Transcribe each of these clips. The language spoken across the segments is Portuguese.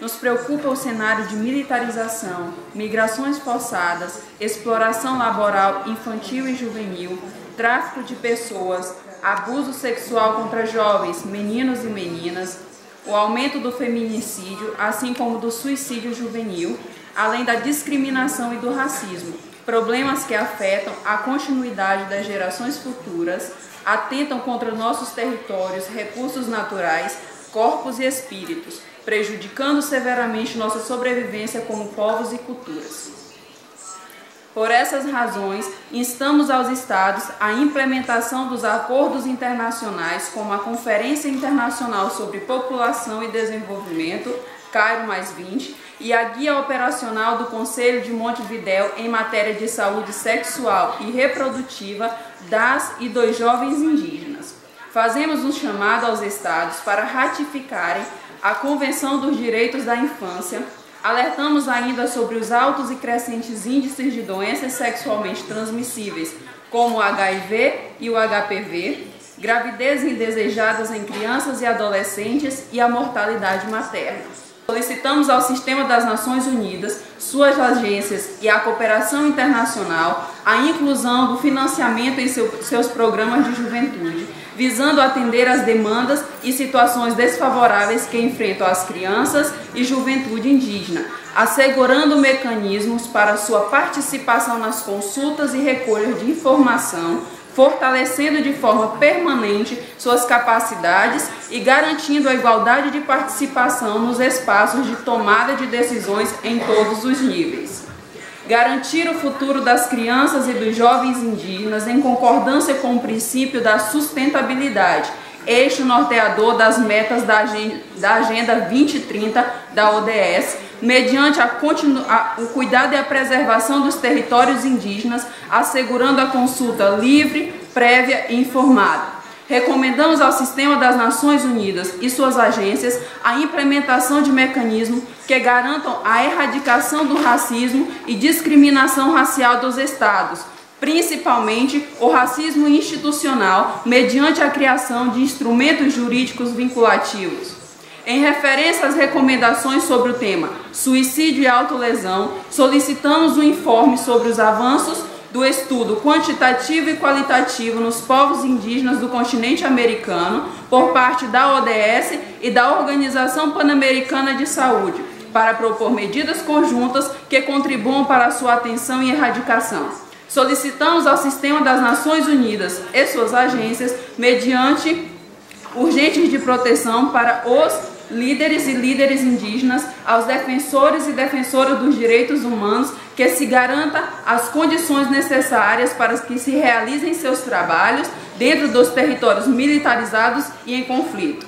Nos preocupa o cenário de militarização, migrações forçadas, exploração laboral infantil e juvenil, tráfico de pessoas, abuso sexual contra jovens, meninos e meninas, o aumento do feminicídio, assim como do suicídio juvenil, além da discriminação e do racismo, problemas que afetam a continuidade das gerações futuras, atentam contra nossos territórios, recursos naturais, corpos e espíritos, prejudicando severamente nossa sobrevivência como povos e culturas. Por essas razões, instamos aos Estados a implementação dos acordos internacionais, como a Conferência Internacional sobre População e Desenvolvimento, Cairo+20, e a Guia Operacional do Conselho de Montevidéu em matéria de saúde sexual e reprodutiva das e dos jovens indígenas. Fazemos um chamado aos Estados para ratificarem a Convenção dos Direitos da Infância. Alertamos ainda sobre os altos e crescentes índices de doenças sexualmente transmissíveis, como o HIV e o HPV, gravidez indesejadas em crianças e adolescentes e a mortalidade materna. Solicitamos ao Sistema das Nações Unidas, suas agências e à cooperação internacional a inclusão do financiamento em seus programas de juventude, visando atender às demandas e situações desfavoráveis que enfrentam as crianças e juventude indígena, assegurando mecanismos para sua participação nas consultas e recolha de informação, fortalecendo de forma permanente suas capacidades e garantindo a igualdade de participação nos espaços de tomada de decisões em todos os níveis. Garantir o futuro das crianças e dos jovens indígenas em concordância com o princípio da sustentabilidade, eixo norteador das metas da Agenda 2030 da ODS, mediante o cuidado e a preservação dos territórios indígenas, assegurando a consulta livre, prévia e informada. Recomendamos ao Sistema das Nações Unidas e suas agências a implementação de mecanismos que garantam a erradicação do racismo e discriminação racial dos Estados, principalmente o racismo institucional, mediante a criação de instrumentos jurídicos vinculativos. Em referência às recomendações sobre o tema suicídio e autolesão, solicitamos um informe sobre os avanços do estudo quantitativo e qualitativo nos povos indígenas do continente americano por parte da ODS e da Organização Pan-Americana de Saúde, para propor medidas conjuntas que contribuam para a sua atenção e erradicação. Solicitamos ao Sistema das Nações Unidas e suas agências, mediante urgentes de proteção para os líderes e líderes indígenas, aos defensores e defensoras dos direitos humanos, que se garanta as condições necessárias para que se realizem seus trabalhos dentro dos territórios militarizados e em conflito.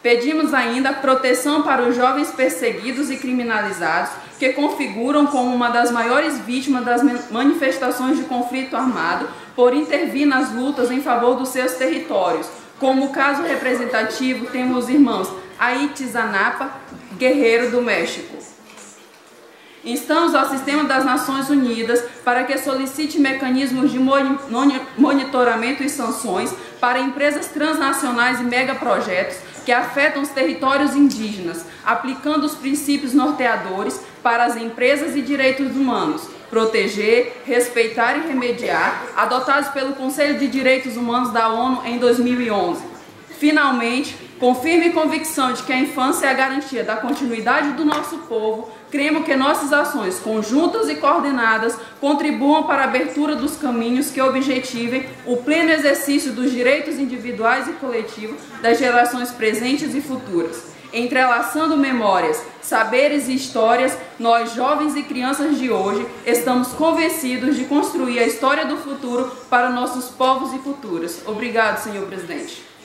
Pedimos ainda proteção para os jovens perseguidos e criminalizados, que configuram como uma das maiores vítimas das manifestações de conflito armado por intervir nas lutas em favor dos seus territórios. Como caso representativo, temos os irmãos Aitizanapa, Guerreiro do México. Instamos ao Sistema das Nações Unidas para que solicite mecanismos de monitoramento e sanções para empresas transnacionais e megaprojetos que afetam os territórios indígenas, aplicando os princípios norteadores para as empresas e direitos humanos, proteger, respeitar e remediar, adotados pelo Conselho de Direitos Humanos da ONU em 2011. Finalmente, com firme convicção de que a infância é a garantia da continuidade do nosso povo, cremos que nossas ações conjuntas e coordenadas contribuam para a abertura dos caminhos que objetivem o pleno exercício dos direitos individuais e coletivos das gerações presentes e futuras. Entrelaçando memórias, saberes e histórias, nós, jovens e crianças de hoje, estamos convencidos de construir a história do futuro para nossos povos e culturas. Obrigado, senhor presidente.